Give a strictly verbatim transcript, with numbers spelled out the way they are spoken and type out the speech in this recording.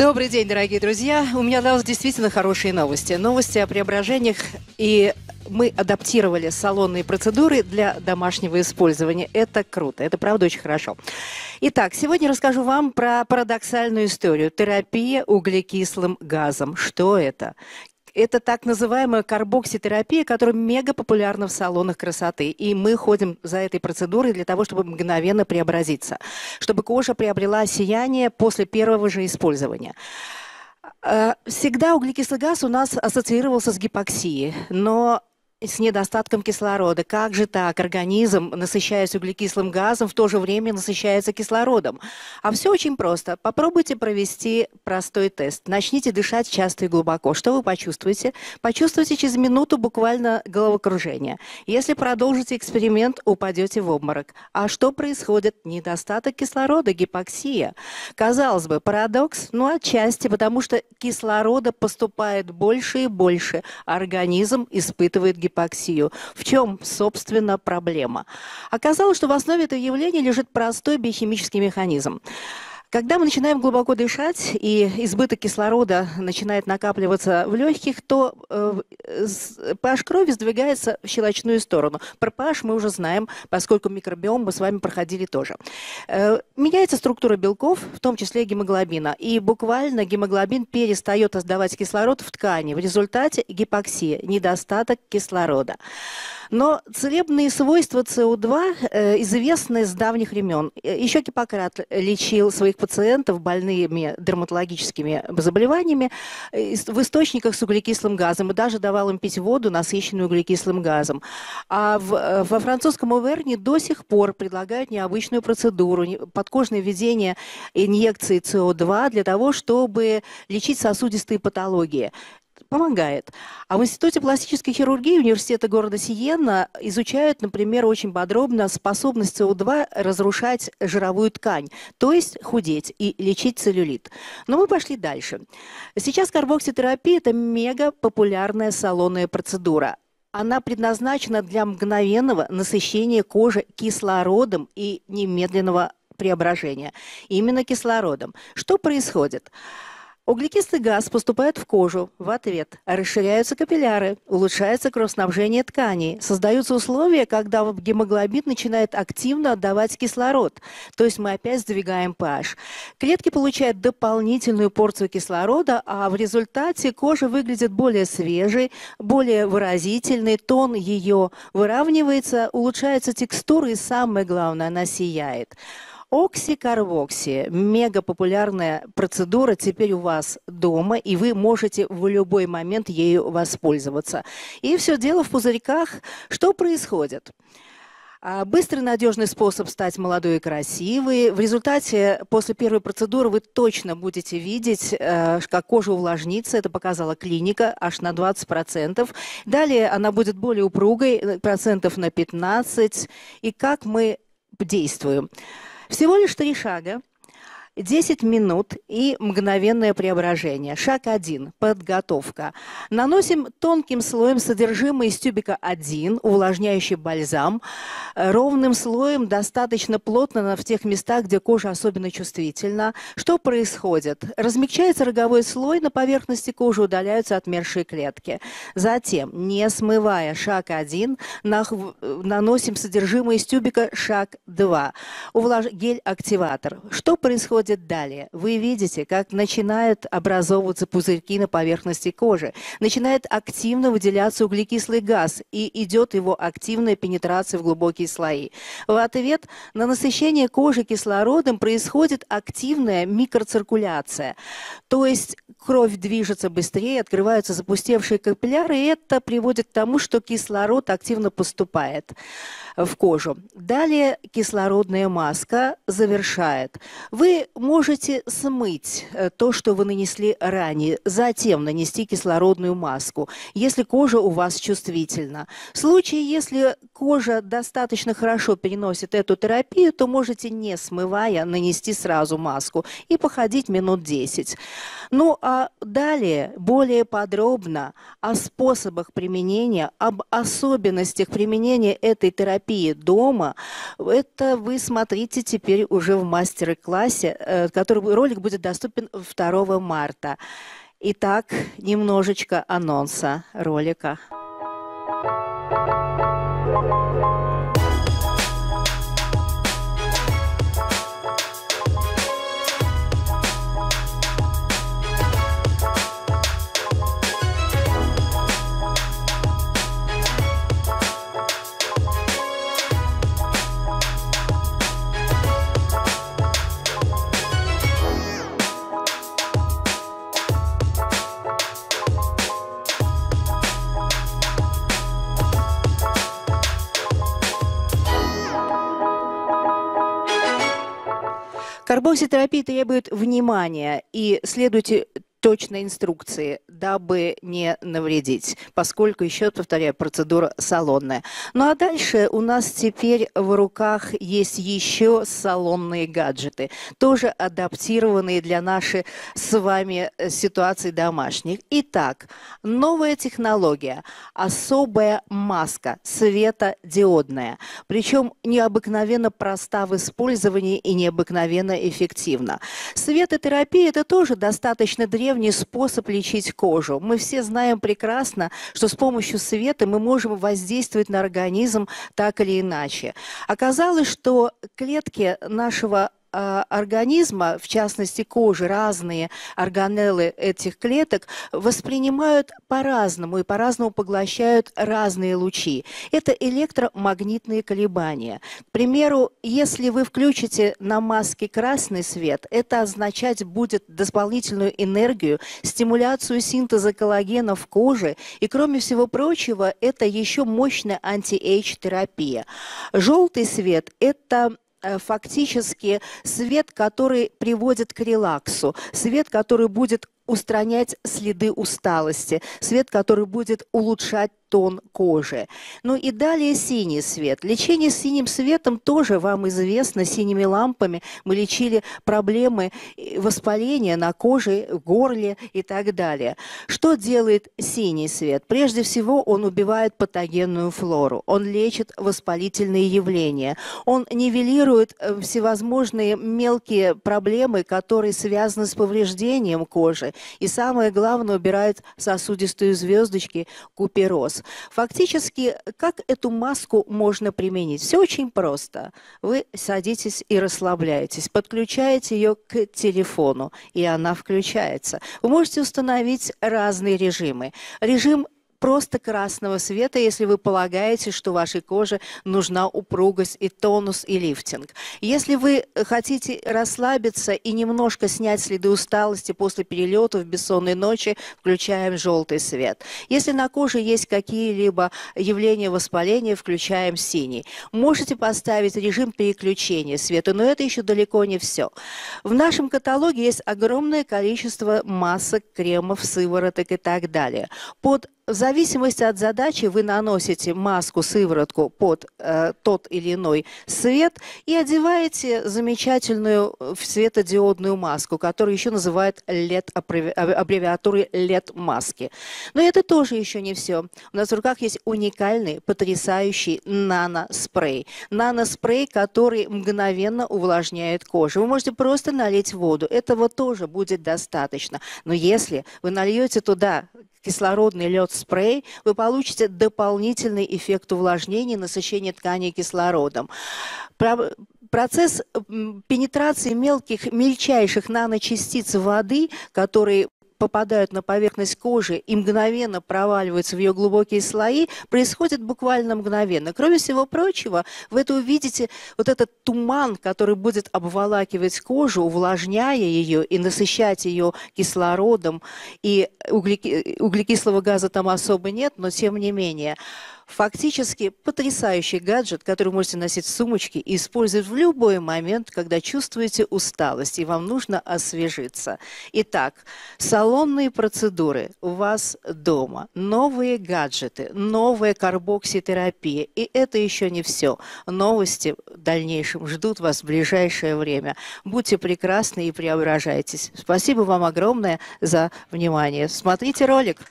Добрый день, дорогие друзья. У меня для вас действительно хорошие новости. Новости о преображениях. И мы адаптировали салонные процедуры для домашнего использования. Это круто. Это, правда, очень хорошо. Итак, сегодня расскажу вам про парадоксальную историю. Терапия углекислым газом. Что это? Это так называемая карбокситерапия, которая мега популярна в салонах красоты. И мы ходим за этой процедурой для того, чтобы мгновенно преобразиться, чтобы кожа приобрела сияние после первого же использования. Всегда углекислый газ у нас ассоциировался с гипоксией, но с недостатком кислорода. Как же так? Организм, насыщаясь углекислым газом, в то же время насыщается кислородом. А все очень просто. Попробуйте провести простой тест. Начните дышать часто и глубоко. Что вы почувствуете? Почувствуете через минуту буквально головокружение. Если продолжите эксперимент, упадете в обморок. А что происходит? Недостаток кислорода, гипоксия. Казалось бы, парадокс, но отчасти, потому что кислорода поступает больше и больше. Организм испытывает гипоксию. Гипоксию. В чем, собственно, проблема? Оказалось, что в основе этого явления лежит простой биохимический механизм. Когда мы начинаем глубоко дышать, и избыток кислорода начинает накапливаться в легких, то э, pH крови сдвигается в щелочную сторону. Про pH мы уже знаем, поскольку микробиом мы с вами проходили тоже. Э, меняется структура белков, в том числе гемоглобина. И буквально гемоглобин перестает отдавать кислород в ткани. В результате гипоксия, недостаток кислорода. Но целебные свойства СО2 э, известны с давних времен. Еще Гиппократ лечил своих пациентов, больными дерматологическими заболеваниями, в источниках с углекислым газом и даже давал им пить воду, насыщенную углекислым газом. А в, во французском Оверне до сих пор предлагают необычную процедуру, подкожное введение инъекции СО2 для того, чтобы лечить сосудистые патологии. Помогает. А в Институте пластической хирургии университета города Сиена изучают, например, очень подробно способность СО2 разрушать жировую ткань, то есть худеть и лечить целлюлит. Но мы пошли дальше. Сейчас карбокситерапия – это мега популярная салонная процедура. Она предназначена для мгновенного насыщения кожи кислородом и немедленного преображения. Именно кислородом. Что происходит? Углекислый газ поступает в кожу в ответ, расширяются капилляры, улучшается кровоснабжение тканей, создаются условия, когда гемоглобин начинает активно отдавать кислород, то есть мы опять сдвигаем pH. Клетки получают дополнительную порцию кислорода, а в результате кожа выглядит более свежей, более выразительной, тон ее выравнивается, улучшается текстура и, самое главное, она сияет. Оксикарбокси – мега популярная процедура, теперь у вас дома, и вы можете в любой момент ею воспользоваться. И все дело в пузырьках. Что происходит? Быстрый, надежный способ стать молодой и красивой. В результате, после первой процедуры, вы точно будете видеть, как кожа увлажнится. Это показала клиника аж на двадцать процентов. Далее она будет более упругой, процентов на пятнадцать. И как мы действуем? Всего лишь три шага, десять минут и мгновенное преображение. Шаг один. Подготовка. Наносим тонким слоем содержимое из тюбика один, увлажняющий бальзам. Ровным слоем, достаточно плотно в тех местах, где кожа особенно чувствительна. Что происходит? Размягчается роговой слой, на поверхности кожи удаляются отмершие клетки. Затем, не смывая шаг один, наносим содержимое из тюбика шаг два. Увлаж... Гель-активатор. Что происходит далее? Вы видите, как начинают образовываться пузырьки на поверхности кожи. Начинает активно выделяться углекислый газ и идет его активная пенетрация в глубокие слои. В ответ на насыщение кожи кислородом происходит активная микроциркуляция. То есть кровь движется быстрее, открываются запустевшие капилляры, и это приводит к тому, что кислород активно поступает в кожу. Далее кислородная маска завершает. Вы можете смыть то, что вы нанесли ранее, затем нанести кислородную маску, если кожа у вас чувствительна. В случае, если кожа достаточно достаточно хорошо переносит эту терапию, то можете, не смывая, нанести сразу маску и походить минут десять. Ну а далее более подробно о способах применения, об особенностях применения этой терапии дома, это вы смотрите теперь уже в мастер-классе который ролик будет доступен второго марта. Итак, немножечко анонса ролика. Карбокситерапия требует внимания и следуйте точной инструкции, дабы не навредить, поскольку, еще повторяю, процедура салонная. Ну а дальше у нас теперь в руках есть еще салонные гаджеты, тоже адаптированные для нашей с вами ситуации домашних. Итак, новая технология, особая маска, светодиодная, причем необыкновенно проста в использовании и необыкновенно эффективна. Светотерапия – это тоже достаточно древний способ лечить кожу. Мы все знаем прекрасно, что с помощью света мы можем воздействовать на организм так или иначе. Оказалось, что клетки нашего организма, в частности кожи, разные органеллы этих клеток воспринимают по-разному и по-разному поглощают разные лучи. Это электромагнитные колебания. К примеру, если вы включите на маске красный свет, это означать будет дополнительную энергию, стимуляцию синтеза коллагена в коже, и, кроме всего прочего, это еще мощная антиэйдж терапия. Желтый свет – это фактически свет, который приводит к релаксу, свет, который будет устранять следы усталости, свет, который будет улучшать тон кожи. Ну и далее синий свет. Лечение синим светом тоже вам известно. Синими лампами мы лечили проблемы воспаления на коже, горле и так далее. Что делает синий свет? Прежде всего, он убивает патогенную флору, он лечит воспалительные явления, он нивелирует всевозможные мелкие проблемы, которые связаны с повреждением кожи. И самое главное, убирает сосудистые звездочки, купероз. Фактически, как эту маску можно применить? Все очень просто. Вы садитесь и расслабляетесь, подключаете ее к телефону, и она включается. Вы можете установить разные режимы. Режим просто красного света, если вы полагаете, что вашей коже нужна упругость и тонус, и лифтинг. Если вы хотите расслабиться и немножко снять следы усталости после перелетов, бессонной ночи, включаем желтый свет. Если на коже есть какие-либо явления воспаления, включаем синий. Можете поставить режим переключения света, но это еще далеко не все. В нашем каталоге есть огромное количество масок, кремов, сывороток и так далее. Под В зависимости от задачи вы наносите маску, сыворотку под э, тот или иной свет и одеваете замечательную светодиодную маску, которую еще называют лед, аббревиатурой лед-маски. Но это тоже еще не все. У нас в руках есть уникальный, потрясающий наноспрей. Наноспрей, который мгновенно увлажняет кожу. Вы можете просто налить воду. Этого тоже будет достаточно. Но если вы нальете туда кислородный лед-спрей, вы получите дополнительный эффект увлажнения и насыщения тканей кислородом. Про... Процесс пенетрации мелких, мельчайших наночастиц воды, которые попадают на поверхность кожи и мгновенно проваливаются в ее глубокие слои, происходит буквально мгновенно. Кроме всего прочего, вы это увидите, вот этот туман, который будет обволакивать кожу, увлажняя ее и насыщать ее кислородом, и углеки, углекислого газа там особо нет, но тем не менее. Фактически потрясающий гаджет, который вы можете носить в сумочке и использовать в любой момент, когда чувствуете усталость и вам нужно освежиться. Итак, салонные процедуры у вас дома, новые гаджеты, новая карбокситерапия. И это еще не все. Новости в дальнейшем ждут вас в ближайшее время. Будьте прекрасны и преображайтесь. Спасибо вам огромное за внимание. Смотрите ролик.